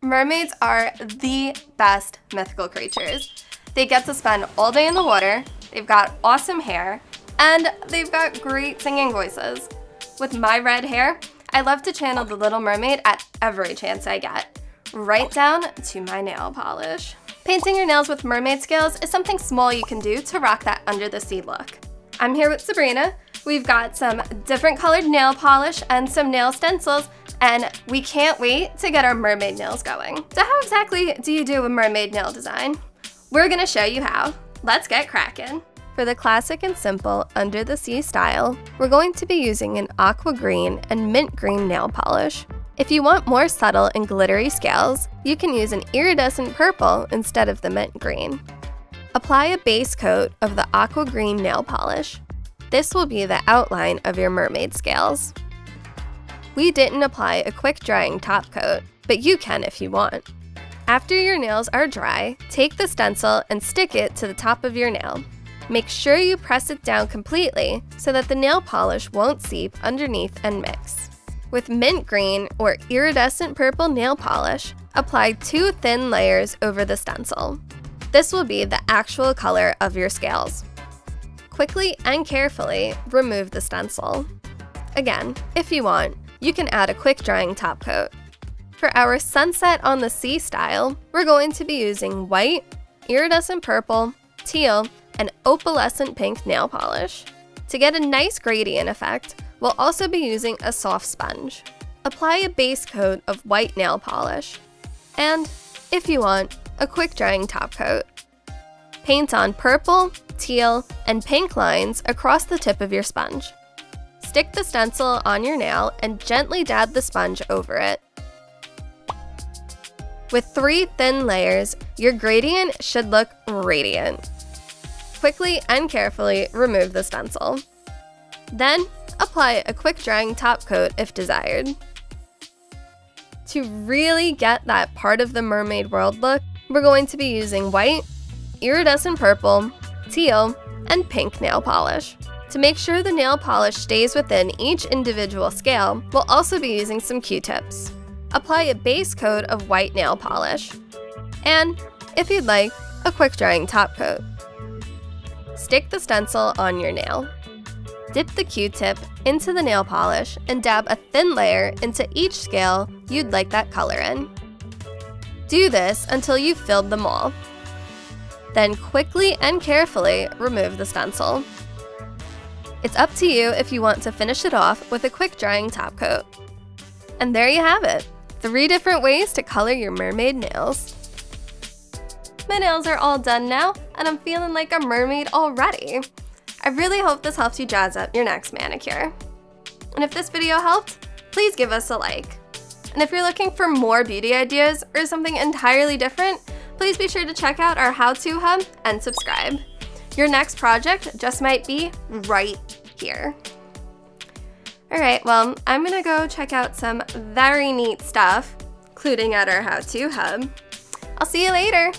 Mermaids are the best mythical creatures. They get to spend all day in the water, they've got awesome hair, and they've got great singing voices. With my red hair, I love to channel the Little Mermaid at every chance I get, right down to my nail polish. Painting your nails with mermaid scales is something small you can do to rock that under the sea look. I'm here with Sabrina. We've got some different colored nail polish and some nail stencils, and we can't wait to get our mermaid nails going. So how exactly do you do a mermaid nail design? We're gonna show you how. Let's get cracking. For the classic and simple under the sea style, we're going to be using an aqua green and mint green nail polish. If you want more subtle and glittery scales, you can use an iridescent purple instead of the mint green. Apply a base coat of the aqua green nail polish. This will be the outline of your mermaid scales. We didn't apply a quick drying top coat, but you can if you want. After your nails are dry, take the stencil and stick it to the top of your nail. Make sure you press it down completely so that the nail polish won't seep underneath and mix. With mint green or iridescent purple nail polish, apply 2 thin layers over the stencil. This will be the actual color of your scales. Quickly and carefully remove the stencil. Again, if you want, you can add a quick drying top coat. For our sunset on the sea style, we're going to be using white, iridescent purple, teal, and opalescent pink nail polish. To get a nice gradient effect, we'll also be using a soft sponge. Apply a base coat of white nail polish, and, if you want, a quick drying top coat. Paint on purple, teal, and pink lines across the tip of your sponge. Stick the stencil on your nail and gently dab the sponge over it. With 3 thin layers, your gradient should look radiant. Quickly and carefully remove the stencil. Then, apply a quick drying top coat if desired. To really get that part of the mermaid world look, we're going to be using white, iridescent purple, teal, and pink nail polish. To make sure the nail polish stays within each individual scale, we'll also be using some Q-tips. Apply a base coat of white nail polish, and, if you'd like, a quick drying top coat. Stick the stencil on your nail. Dip the Q-tip into the nail polish and dab a thin layer into each scale you'd like that color in. Do this until you've filled them all. Then quickly and carefully remove the stencil. It's up to you if you want to finish it off with a quick drying top coat. And there you have it, 3 different ways to color your mermaid nails. My nails are all done now, and I'm feeling like a mermaid already. I really hope this helps you jazz up your next manicure. And if this video helped, please give us a like. And if you're looking for more beauty ideas or something entirely different, please be sure to check out our how-to hub and subscribe. Your next project just might be right here. All right, well, I'm gonna go check out some very neat stuff, including at our how-to hub. I'll see you later.